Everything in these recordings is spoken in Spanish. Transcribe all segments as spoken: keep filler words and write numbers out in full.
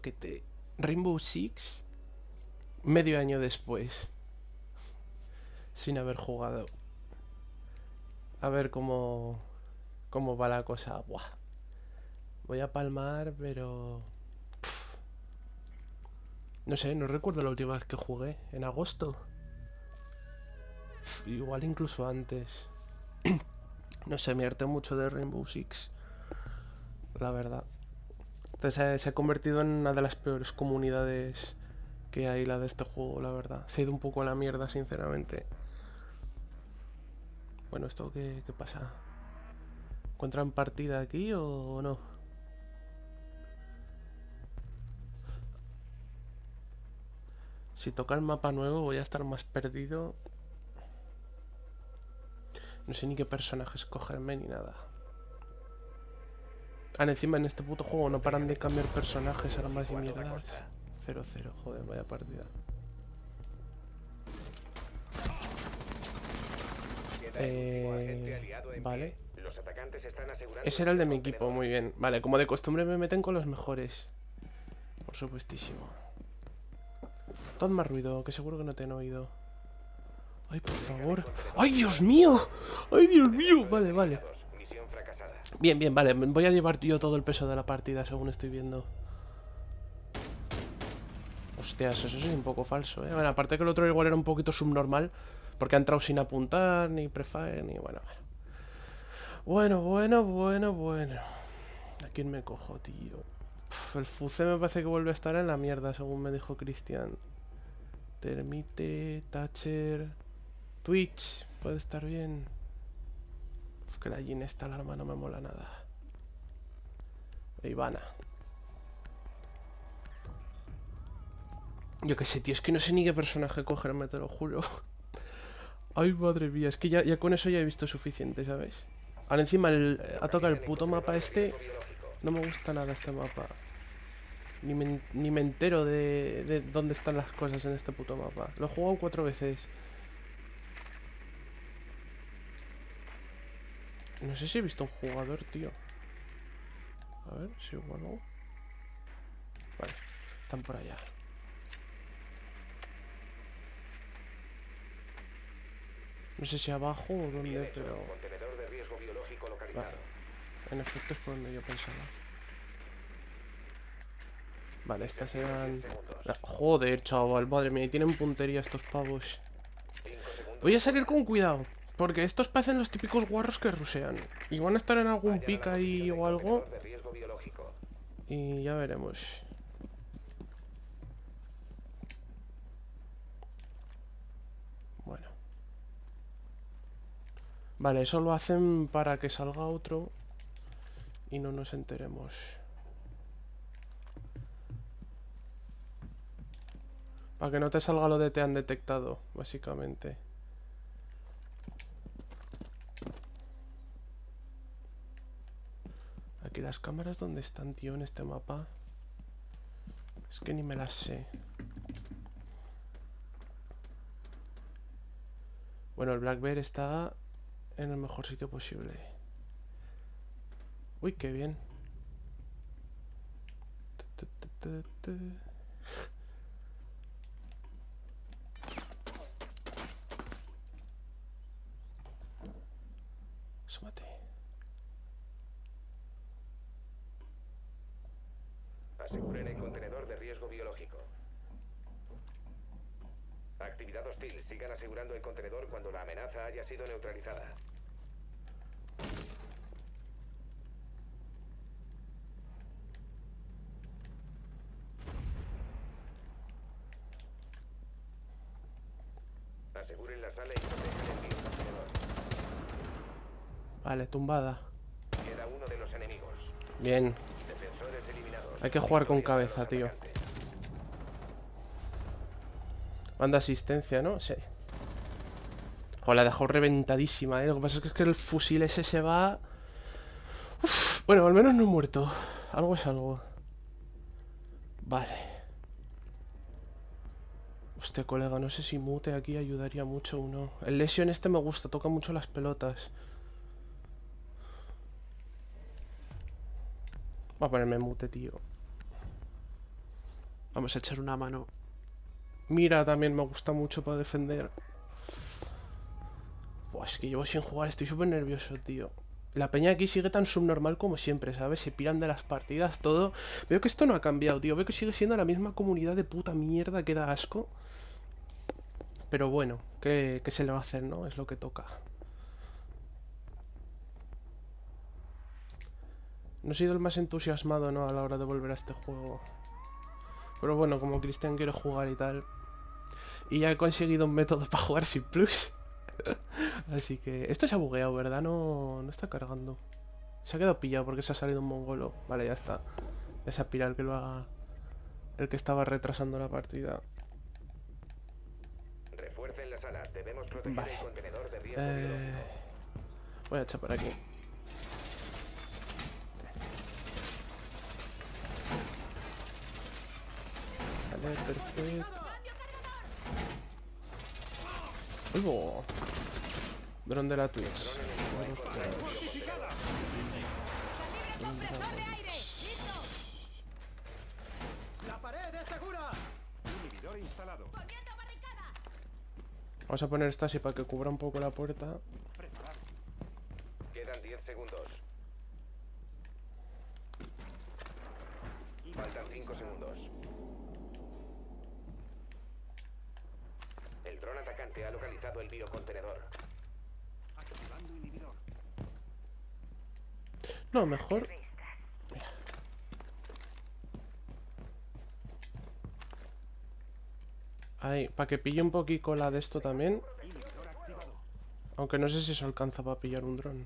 toquete. Rainbow Six, medio año después, sin haber jugado. A ver cómo, cómo va la cosa. Buah. Voy a palmar, pero... Pff. No sé, no recuerdo la última vez que jugué. ¿En agosto? Pff, igual incluso antes. No sé, me harté mucho de Rainbow Six, la verdad. Entonces, se ha convertido en una de las peores comunidades que hay, la de este juego, la verdad. Se ha ido un poco a la mierda, sinceramente. Bueno, ¿esto qué, qué pasa? ¿Encuentran partida aquí o no? Si toca el mapa nuevo voy a estar más perdido. No sé ni qué personaje escogerme ni nada. Ah, encima en este puto juego no paran de cambiar personajes, armas y mierdas. cero cero, joder, vaya partida. Eh, vale. Ese era el de mi equipo, muy bien. Vale, como de costumbre me meten con los mejores. Por supuestísimo. Todo más ruido, que seguro que no te han oído. Ay, por favor. ¡Ay, Dios mío! ¡Ay, Dios mío! Vale, vale. Bien, bien, vale. Voy a llevar yo todo el peso de la partida, según estoy viendo. Hostias, eso sí es un poco falso, ¿eh? Bueno, aparte que el otro igual era un poquito subnormal, porque ha entrado sin apuntar, ni prefire, ni... Bueno, bueno. Bueno, bueno, bueno, bueno. ¿A quién me cojo, tío? Uf, el Fuze me parece que vuelve a estar en la mierda, según me dijo Cristian. Termite, Thatcher... Twitch, puede estar bien. Uf, que la Jin esta alarma no me mola nada. E Ivana. Yo qué sé, tío, es que no sé ni qué personaje cogerme, te lo juro. Ay, madre mía, es que ya, ya con eso ya he visto suficiente, ¿sabes? Ahora encima el, a tocar el puto mapa este. No me gusta nada este mapa. Ni me, ni me entero de, de dónde están las cosas en este puto mapa. Lo he jugado cuatro veces. No sé si he visto un jugador, tío. A ver, si vuelvo. Vale, están por allá. No sé si abajo o dónde, pero... Vale. En efecto es por donde yo pensaba. Vale, estas eran... Joder, chaval, madre mía, tienen puntería estos pavos. Voy a salir con cuidado, porque estos parecen los típicos guarros que rusean. Y van a estar en algún pick ahí o algo. Y ya veremos. Vale, eso lo hacen para que salga otro y no nos enteremos. Para que no te salga lo de te han detectado, básicamente. Aquí las cámaras, ¿dónde están, tío, en este mapa? Es que ni me las sé. Bueno, el Black Bear está... en el mejor sitio posible. Uy, qué bien. Súmate. Aseguren el contenedor de riesgo biológico. Actividad hostil. Sigan asegurando el contenedor cuando la amenaza haya sido neutralizada. Aseguren la sala y protejan el contenedor. Vale, tumbada. Queda uno de los enemigos. Bien. Defensores eliminados. Hay que jugar con cabeza, tío. Manda asistencia, ¿no? Sí. Joder, la dejó reventadísima, ¿eh? Lo que pasa es que el fusil ese se va... Uf. Bueno, al menos no he muerto. Algo es algo. Vale. Hostia, colega, no sé si mute aquí ayudaría mucho o no. El Lesion este me gusta, toca mucho las pelotas. Voy a ponerme mute, tío. Vamos a echar una mano. Mira, también me gusta mucho para defender. Buah, es que llevo sin jugar, estoy súper nervioso, tío. La peña aquí sigue tan subnormal como siempre, ¿sabes? Se piran de las partidas, todo. Veo que esto no ha cambiado, tío. Veo que sigue siendo la misma comunidad de puta mierda que da asco. Pero bueno, ¿qué, qué se le va a hacer, no? Es lo que toca. No he sido el más entusiasmado, ¿no? A la hora de volver a este juego. Pero bueno, como Cristian quiere jugar y tal. Y ya he conseguido un método para jugar sin plus. Así que... Esto se ha bugueado, ¿verdad? No, no está cargando. Se ha quedado pillado porque se ha salido un mongolo. Vale, ya está. Esa piral que lo haga... El que estaba retrasando la partida. Refuercen la sala. Debemos proteger vale. el contenedor de riesgo eh... biológico. Voy a echar por aquí. Vale, perfecto. ¡Uy, bo! Dron de la Twitch. Vamos a poner esta así para que cubra un poco la puerta. Quedan diez segundos. Faltan cinco segundos. El dron atacante ha localizado el biocontenedor. Activando inhibidor. No, mejor. Mira. Ahí, para que pille un poquito la de esto también. Aunque no sé si eso alcanza para pillar un dron.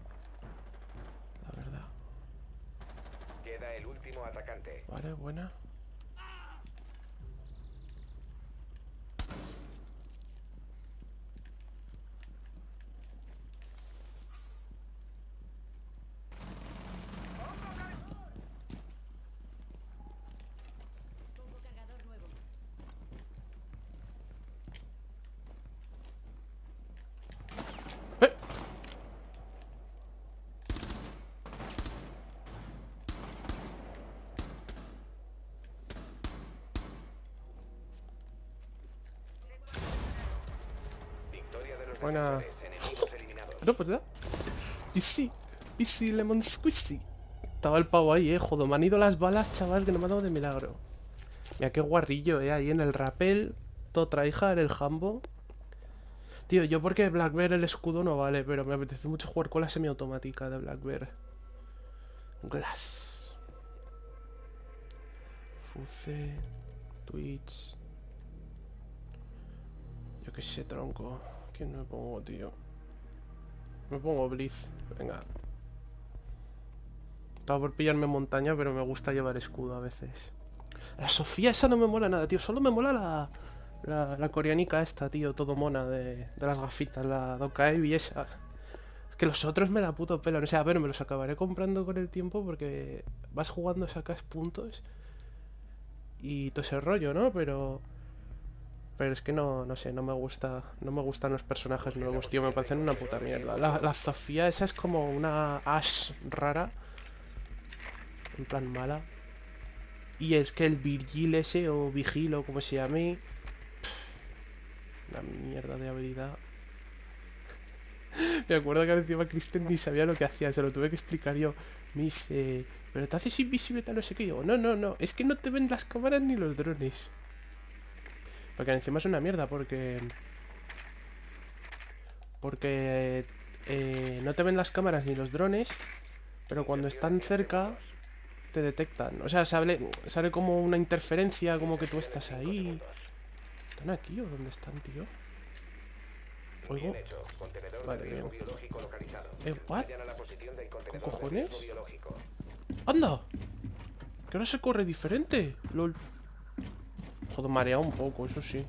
La verdad. Queda el último atacante. Vale, buena. Buena. No, pues da. Y sí, y sí, Lemon Squishy. Estaba el pavo ahí, eh. Joder, me han ido las balas, chaval, que no me han dado de milagro. Mira, qué guarrillo, eh. Ahí en el rappel, todo tryhard, el jambo. Tío, yo porque Black Bear el escudo no vale, pero me apetece mucho jugar con la semiautomática de Black Bear. Glass. Fuze. Twitch. Yo qué sé, tronco. ¿Qué me pongo, tío? Me pongo Blitz. Venga. Estaba por pillarme montaña, pero me gusta llevar escudo a veces. La Sofía esa no me mola nada, tío. Solo me mola la, la, la coreanica esta, tío. Todo mona de, de las gafitas. La Docae y esa. Es que los otros me da puto pelo. No sé, a ver, me los acabaré comprando con el tiempo porque vas jugando, sacas puntos y todo ese rollo, ¿no? Pero... Pero es que no, no sé, no me gusta. No me gustan los personajes nuevos, tío. Me parecen una puta mierda. La, la Sofía esa es como una Ash rara. En plan mala. Y es que el Vigil ese, o Vigil, o como se llame. Pff, una mierda de habilidad. Me acuerdo que encima Kristen ni sabía lo que hacía. Se lo tuve que explicar yo. Me dice, pero te haces invisible tal no sé qué. Yo, no, no, no, es que no te ven las cámaras ni los drones. Porque encima es una mierda, porque... Porque... Eh, no te ven las cámaras ni los drones, pero cuando están cerca, te detectan. O sea, sale, sale como una interferencia, como que tú estás ahí. ¿Están aquí o dónde están, tío? Oigo. Vale, bien. ¿Eh, what? ¿Con cojones? ¡Anda! Que ahora se corre diferente. LOL. Joder, mareado un poco, eso sí.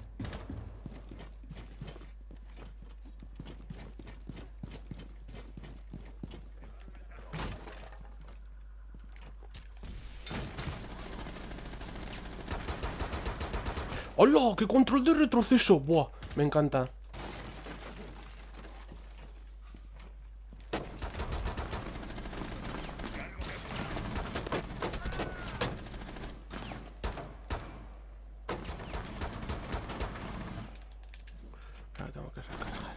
¡Hola! ¡Qué control de retroceso! ¡Buah! Me encanta. tengo que recargar.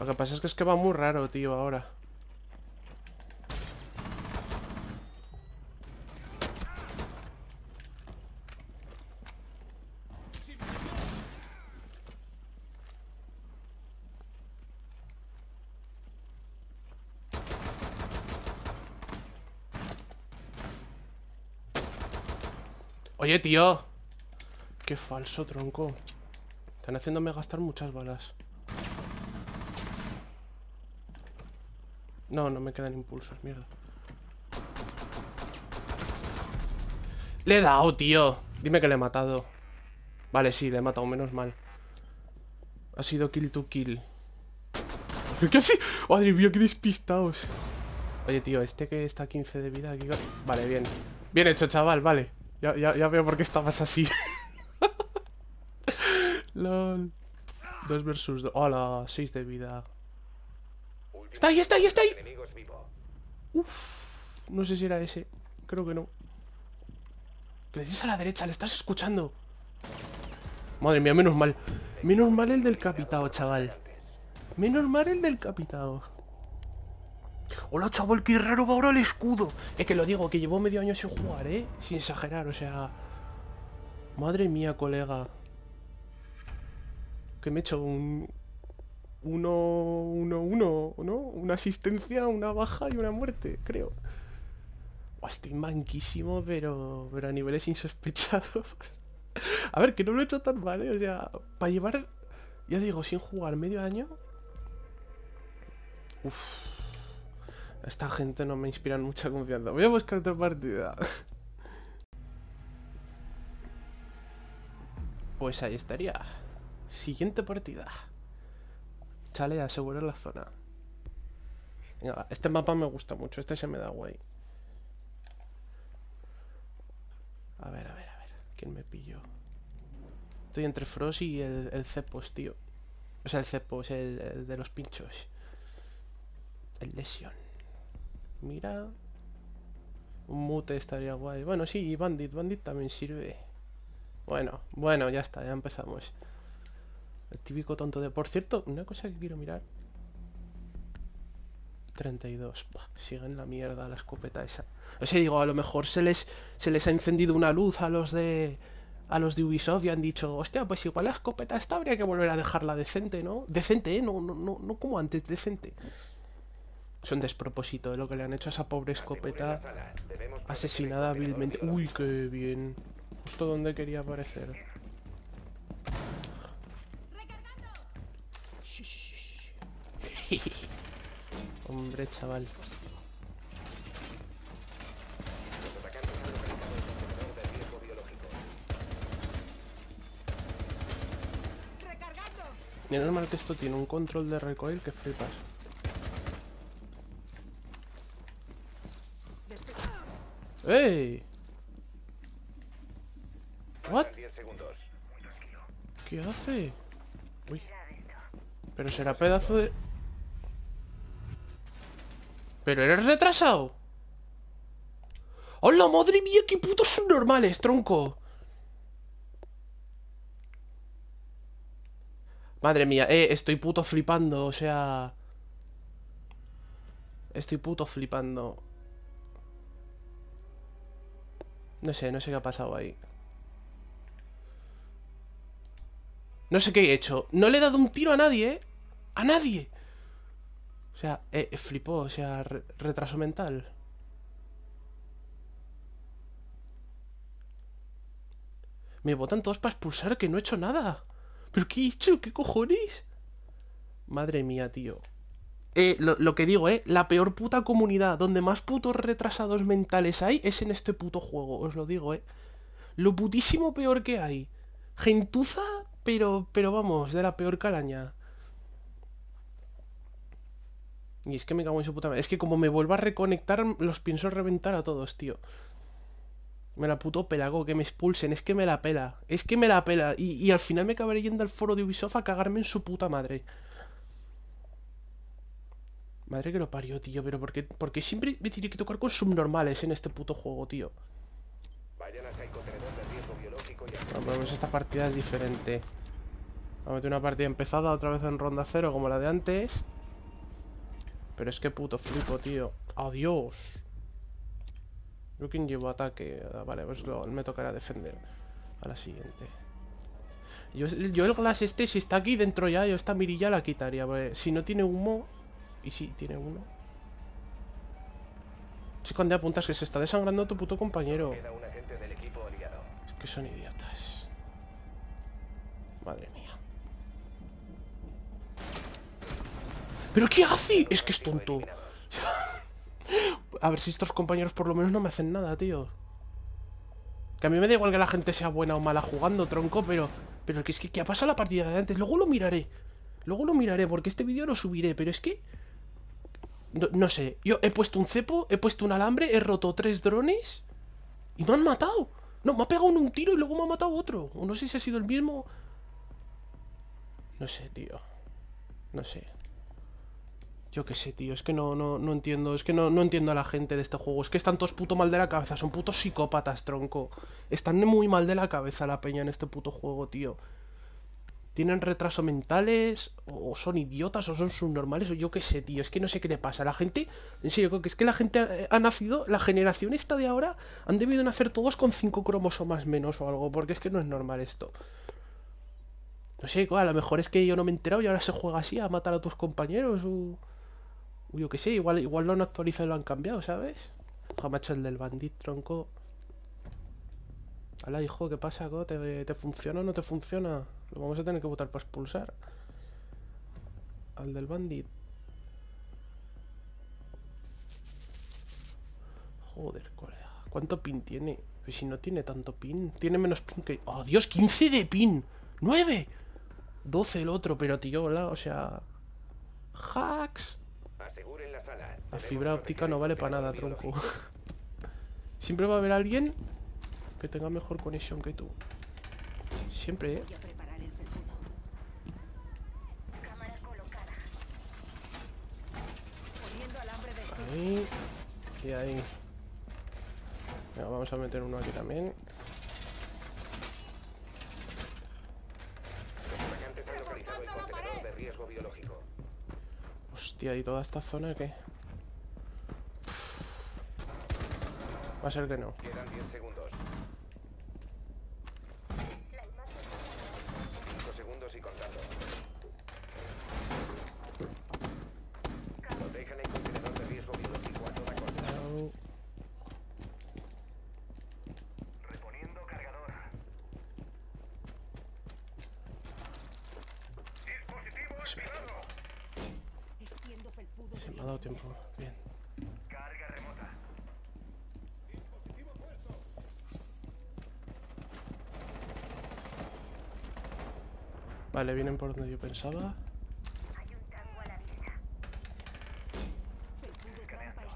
Lo que pasa es que es que va muy raro, tío, ahora. Oye, tío. Qué falso, tronco. Están haciéndome gastar muchas balas. No, no me quedan impulsos, mierda. Le he dado, tío. Dime que le he matado. Vale, sí, le he matado, menos mal. Ha sido kill to kill. ¿Qué hace? Madre mía, qué despistados. Oye, tío, este que está a quince de vida aquí... Vale, bien. Bien hecho, chaval, vale. Ya, ya, ya veo por qué estabas así. Lol. dos versus dos. Hola, seis de vida. ¡Está ahí, está ahí, está ahí! Uff, no sé si era ese. Creo que no. Que le dices a la derecha, le estás escuchando. Madre mía, menos mal. Menos mal el del capitao, chaval. Menos mal el del capitao. Hola, chaval, qué raro va ahora el escudo. Es que lo digo, que llevo medio año sin jugar, ¿eh? Sin exagerar, o sea... Madre mía, colega. Que me he hecho un... Uno, uno, uno, ¿no? Una asistencia, una baja y una muerte, creo. Oh, estoy manquísimo, pero, pero a niveles insospechados. A ver, que no lo he hecho tan mal, ¿eh? O sea, para llevar, ya digo, sin jugar medio año. Uf. Esta gente no me inspira mucha confianza. Voy a buscar otra partida. Pues ahí estaría. Siguiente partida. Chale, asegura la zona. Venga, este mapa me gusta mucho. Este se me da guay. A ver, a ver, a ver. ¿Quién me pilló? Estoy entre Frost y el, el Cepos, tío. O sea, el Cepos, el, el de los pinchos. El Lesion. Mira. Un mute estaría guay. Bueno, sí, y Bandit. Bandit también sirve. Bueno, bueno, ya está. Ya empezamos. El típico tonto de... Por cierto, una cosa que quiero mirar. treinta y dos. Buah, siguen la mierda la escopeta esa. O sea, digo, a lo mejor se les, se les ha encendido una luz a los de... A los de Ubisoft y han dicho... Hostia, pues igual la escopeta esta habría que volver a dejarla decente, ¿no? Decente, ¿eh? No, no, no, no como antes, decente. Es un despropósito de lo que le han hecho a esa pobre escopeta asesinada vilmente. Uy, qué bien. Justo donde quería aparecer. Hombre, chaval. Menos mal que esto tiene un control de recoil que flipas. ¡Ey! ¿What? ¿Qué hace? Uy. Pero será pedazo de... ¡Pero eres retrasado! ¡Hola, madre mía! ¡Qué putos son normales, tronco! Madre mía, eh, estoy puto flipando, o sea... Estoy puto flipando. No sé, no sé qué ha pasado ahí. No sé qué he hecho. No le he dado un tiro a nadie, ¿eh? ¡A nadie! O sea, eh, eh, flipó, o sea, re retraso mental. Me botan todos para expulsar que no he hecho nada. ¿Pero qué he hecho? ¿Qué cojones? Madre mía, tío. Eh, lo, lo que digo, eh, la peor puta comunidad donde más putos retrasados mentales hay es en este puto juego, os lo digo, eh. Lo putísimo peor que hay. Gentuza, pero, pero vamos, de la peor calaña. Y es que me cago en su puta madre. Es que como me vuelva a reconectar, los pienso reventar a todos, tío. Me la puto pelago, que me expulsen. Es que me la pela. Es que me la pela. Y, y al final me acabaré yendo al foro de Ubisoft a cagarme en su puta madre. Madre que lo parió, tío, pero ¿por qué, por qué siempre me tiene que tocar con subnormales en este puto juego, tío? Vamos, esta partida es diferente. Vamos a meter una partida empezada otra vez en ronda cero como la de antes. Pero es que puto flipo, tío. ¡Adiós! Yo quien llevo ataque. Vale, pues lo, me tocará defender a la siguiente. Yo, yo el glass este, si está aquí dentro ya, yo esta mirilla la quitaría. Porque si no tiene humo... Y sí, tiene uno. Chico, ande apuntas que se está desangrando tu puto compañero. Es que son idiotas. Madre mía. ¿Pero qué hace? Es que es tonto. A ver si estos compañeros por lo menos no me hacen nada, tío. Que a mí me da igual que la gente sea buena o mala jugando, tronco, pero... Pero es que, ¿qué ha pasado la partida de antes? Luego lo miraré. Luego lo miraré, porque este vídeo lo subiré, pero es que... No, no sé, yo he puesto un cepo, he puesto un alambre, he roto tres drones... Y me han matado. No, me ha pegado un tiro y luego me ha matado otro. O no sé si ha sido el mismo... No sé, tío. No sé. Yo qué sé, tío, es que no, no, no entiendo. Es que no, no entiendo a la gente de este juego. Es que están todos puto mal de la cabeza, son putos psicópatas, tronco. Están muy mal de la cabeza la peña en este puto juego, tío. Tienen retraso mentales, o son idiotas, o son subnormales, o yo qué sé, tío. Es que no sé qué le pasa a la gente. En serio, creo que es que la gente ha nacido, la generación esta de ahora, han debido nacer todos con cinco cromosomas menos o algo, porque es que no es normal esto. No sé, a lo mejor es que yo no me he enterado y ahora se juega así, a matar a tus compañeros, o... o yo qué sé, igual, igual lo han actualizado y lo han cambiado, ¿sabes? Jamacho, el del bandit, tronco. Hala, hijo, ¿qué pasa, co? ¿Te, te funciona o no te funciona? Lo vamos a tener que votar para expulsar al del bandit. Joder, colega. ¿Cuánto pin tiene? Pues si no tiene tanto pin. Tiene menos pin que... ¡Oh, Dios! ¡quince de pin! ¡nueve! doce el otro, pero tío, ¿verdad? O sea... ¡Hacks! La fibra óptica no vale para nada, tronco. Siempre va a haber alguien... que tenga mejor conexión que tú. Siempre, ¿eh? Ahí. Y ahí. Mira, vamos a meter uno aquí también. Hostia, ¿y toda esta zona qué? Va a ser que no. Quedan diez segundos. cinco segundos y contando. Protejan el contenedor de riesgo biológico a toda costa. Reponiendo cargador. Dispositivo activado. Se me ha dado tiempo. Bien. Carga remota. Vale, vienen por donde yo pensaba.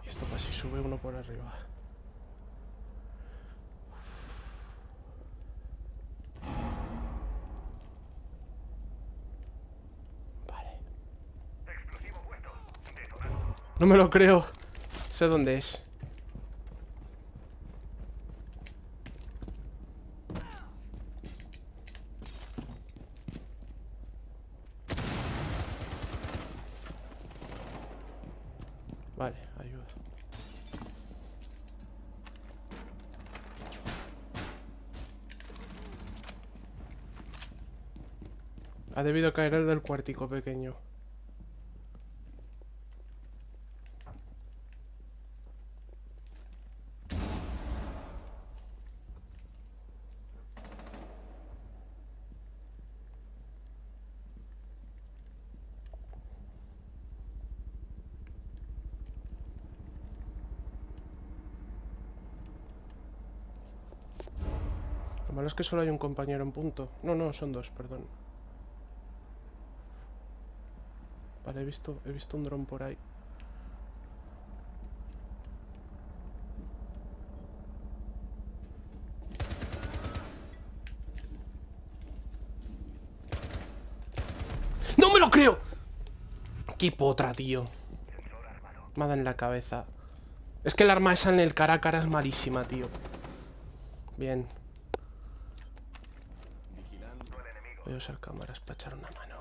Y esto casi sube uno por arriba. Vale. No me lo creo. Sé dónde es. Ha debido caer el del cuartico pequeño. Lo malo es que solo hay un compañero en punto. No, no, son dos, perdón. Vale, he visto, he visto un dron por ahí. ¡No me lo creo! ¡Qué potra, tío! Me ha dado en la cabeza. Es que el arma esa en el cara a cara es malísima, tío. Bien. Voy a usar cámaras para echar una mano.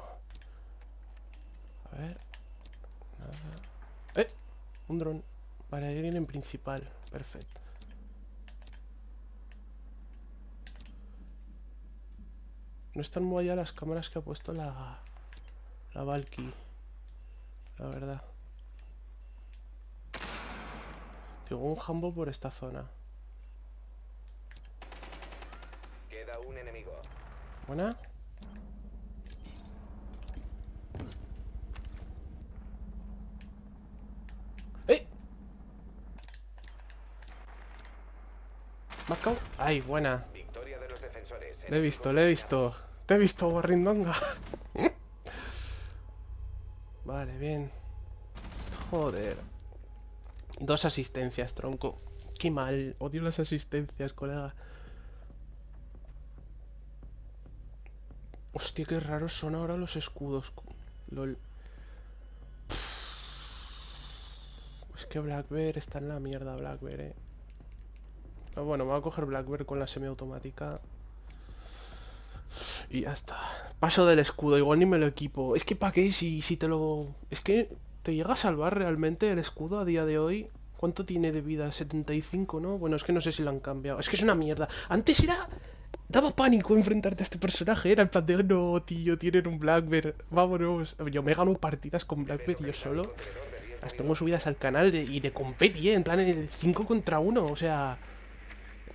A ver. Nada. ¡Eh! Un dron. Vale, ahí viene en principal. Perfecto. No están muy allá las cámaras que ha puesto la... La Valky. La verdad. Llegó un jambo por esta zona. Queda un enemigo. Buena. ¡Eh! ¿Marcao? ¡Ay, buena! Victoria de los defensores. Le he visto, le he visto. Te he visto, guarrindonga. Vale, bien. Joder. Dos asistencias, tronco. Qué mal. Odio las asistencias, colega. Hostia, qué raros son ahora los escudos. Lol. Es que Black Bear está en la mierda, Black Bear, eh. Pero bueno, me voy a coger Black Bear con la semiautomática. Y ya está. Paso del escudo, igual ni me lo equipo. Es que para qué si, si te lo... Es que te llega a salvar realmente el escudo a día de hoy. ¿Cuánto tiene de vida? setenta y cinco, ¿no? Bueno, es que no sé si lo han cambiado. Es que es una mierda. Antes era... Daba pánico enfrentarte a este personaje. Era el plan de... No, tío, tienen un Black Bear. Vámonos. Yo me gano partidas con Black Bear yo solo. Las tengo subidas al canal de, y de competi, ¿eh? En plan de cinco contra uno. O sea...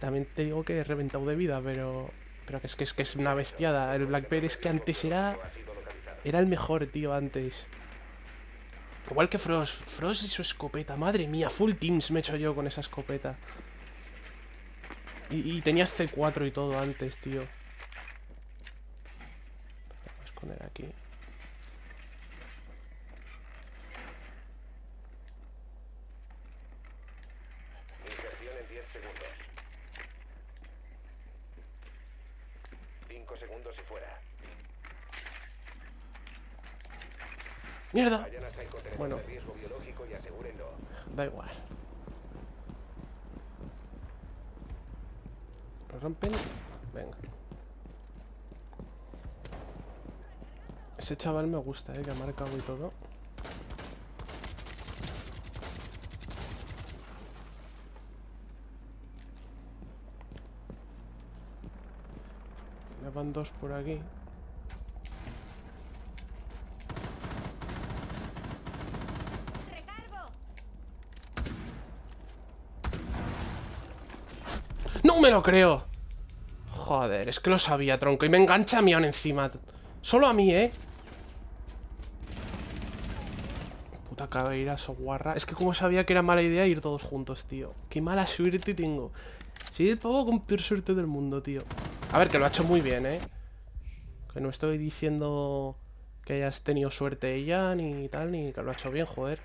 También te digo que he reventado de vida, pero... Pero que es que es que es una bestiada. El Black Bear es que antes era... Era el mejor, tío, antes. Igual que Frost. Frost y su escopeta. Madre mía, full teams me he hecho yo con esa escopeta. Y, y tenías C cuatro y todo antes, tío. Voy a esconder aquí. Segundos y fuera. ¡Mierda! Bueno, da igual. ¿Lo rompen? Venga. Ese chaval me gusta, eh, que ha marcado y todo. Van dos por aquí. Recargo. ¡No me lo creo! Joder, es que lo sabía, tronco. Y me engancha a mí aún encima. Solo a mí, ¿eh? Puta cabera, soguarra. Es que como sabía que era mala idea ir todos juntos, tío. Qué mala suerte tengo. Sí, puedo con peor suerte del mundo, tío. A ver, que lo ha hecho muy bien, ¿eh? Que no estoy diciendo que hayas tenido suerte ella, ni tal, ni que lo ha hecho bien, joder.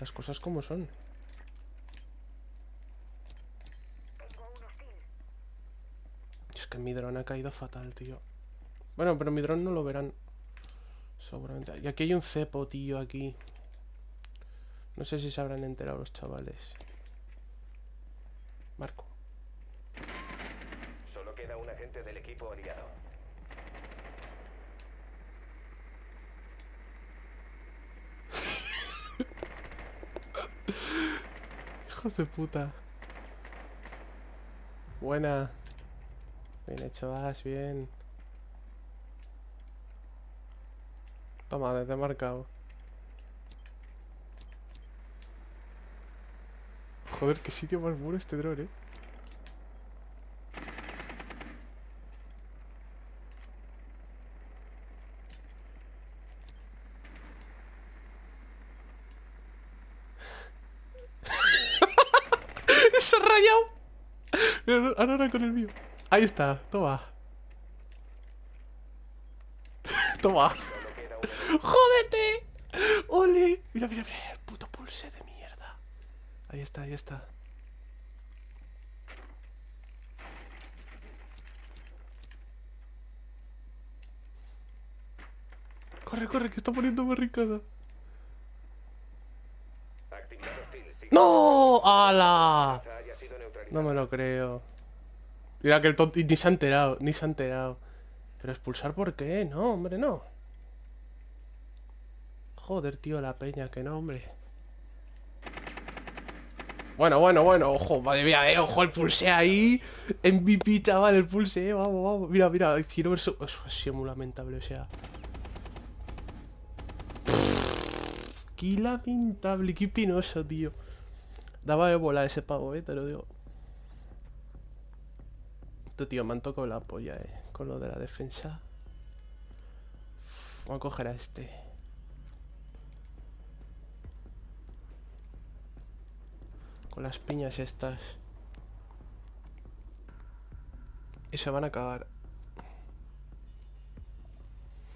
Las cosas como son. Es que mi dron ha caído fatal, tío. Bueno, pero mi dron no lo verán. Seguramente. Y aquí hay un cepo, tío, aquí. No sé si se habrán enterado los chavales. Marco. Solo queda un agente del equipo aliado. Hijos de puta. Buena. Bien hecho, Ash, bien. Toma, te he marcado. Joder, qué sitio más bueno este dron, eh. ¡Se ha rayado! Ahora, ahora con el mío. Ahí está, toma. Toma. ¡Jódete! ¡Ole! Mira, mira, mira, el puto Pulse de mí. Ahí está, ahí está. Corre. corre, corre, que está poniendo barricada. ¡No! ¡Hala! No me lo creo. Mira que el tonto ni se ha enterado, ni se ha enterado. ¿Pero expulsar por qué? No, hombre, no. Joder, tío, la peña, que no, hombre. Bueno, bueno, bueno, ojo, madre mía, eh, ojo, el Pulse ahí. M V P, chaval, el Pulse, eh, vamos, vamos. Mira, mira, quiero ver su... Eso ha sido muy lamentable, o sea. Pff, qué lamentable, qué penoso, tío. Daba de bola ese pavo, eh, te lo digo. Esto, tío, me han tocado la polla, eh, con lo de la defensa. Uf, voy a coger a este. Con las piñas estas. Y se van a cagar.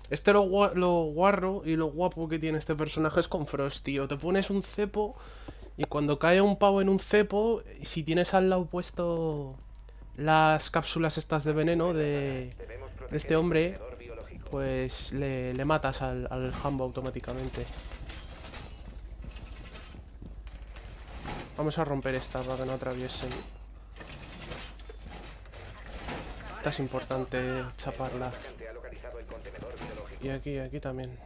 Este lo, gua lo guarro y lo guapo que tiene este personaje es con Frost, tío. Te pones un cepo y cuando cae un pavo en un cepo, si tienes al lado puesto las cápsulas estas de veneno de, de este hombre, pues le, le matas al, al jambo automáticamente. Vamos a romper esta para que no atraviesen. Esta es importante chaparla. Y aquí, aquí también.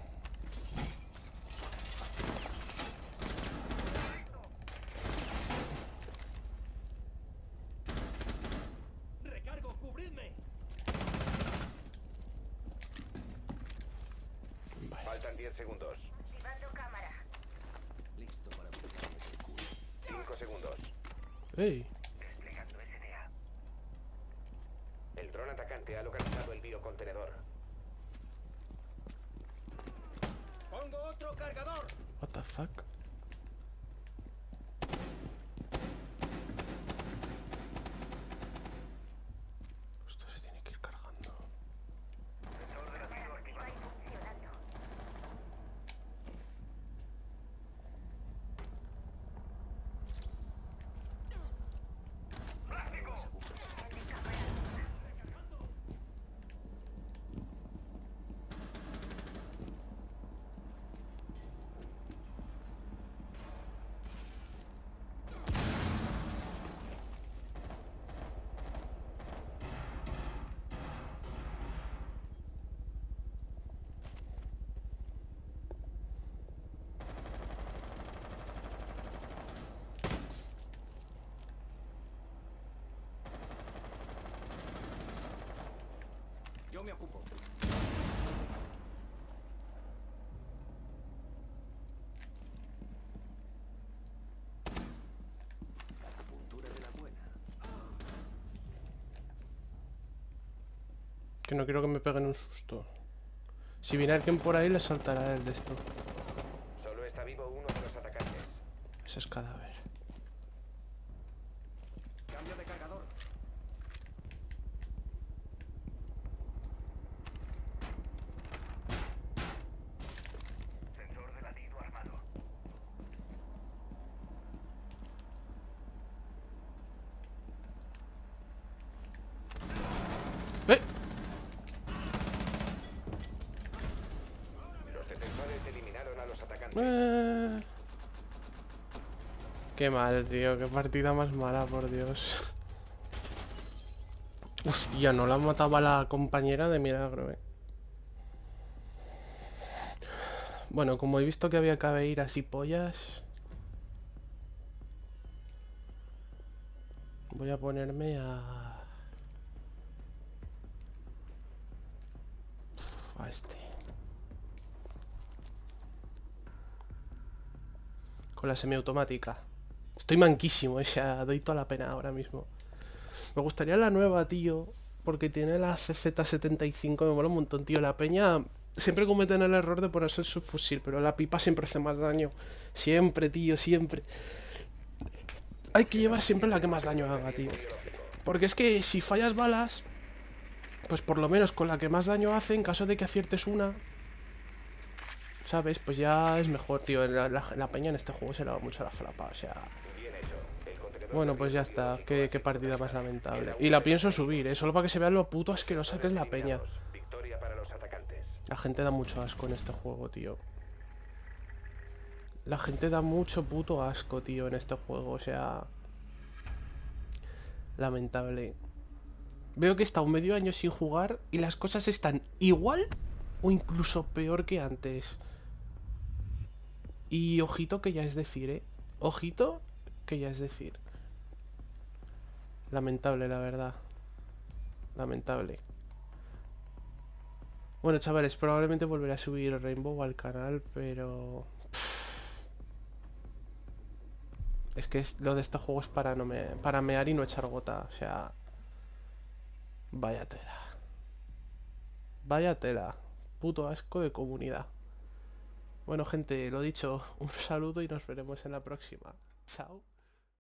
Hey. El dron atacante ha localizado el biocontenedor. Pongo otro cargador. What the fuck? Esto se tiene que ir cargando. Yo me ocupo. La acupuntura de la buena. Que no quiero que me peguen un susto. Si viene alguien por ahí, le saltará el de esto. Solo está vivo uno de los atacantes. Ese es cadáver. Cambio de cargador. Qué mal, tío, qué partida más mala, por Dios. Hostia, no la mataba la compañera de milagro, eh. Bueno, como he visto que había que ir así pollas, voy a ponerme a... a este. Con la semiautomática. Estoy manquísimo, o sea, doy toda la pena ahora mismo. Me gustaría la nueva, tío, porque tiene la C Z setenta y cinco, me mola un montón, tío. La peña siempre cometen el error de ponerse el subfusil, pero la pipa siempre hace más daño. Siempre, tío, siempre. Hay que llevar siempre la que más daño haga, tío. Porque es que si fallas balas, pues por lo menos con la que más daño hace, en caso de que aciertes una... ¿Sabes? Pues ya es mejor, tío. La, la, la peña en este juego se la va mucho a la flapa, o sea... Bueno, pues ya está. Qué, qué partida más lamentable. Y la pienso subir, ¿eh? Solo para que se vea lo puto asquerosa que es la peña. La gente da mucho asco en este juego, tío. La gente da mucho puto asco, tío, en este juego. O sea... lamentable. Veo que he estado medio año sin jugar y las cosas están igual o incluso peor que antes. Y ojito que ya es decir, ¿eh? Ojito que ya es decir. Lamentable, la verdad. Lamentable. Bueno, chavales, probablemente volveré a subir Rainbow al canal, pero... es que lo de este juego es para, no me... para mear y no echar gota. O sea... vaya tela. Vaya tela. Puto asco de comunidad. Bueno, gente, lo dicho, un saludo y nos veremos en la próxima. Chao.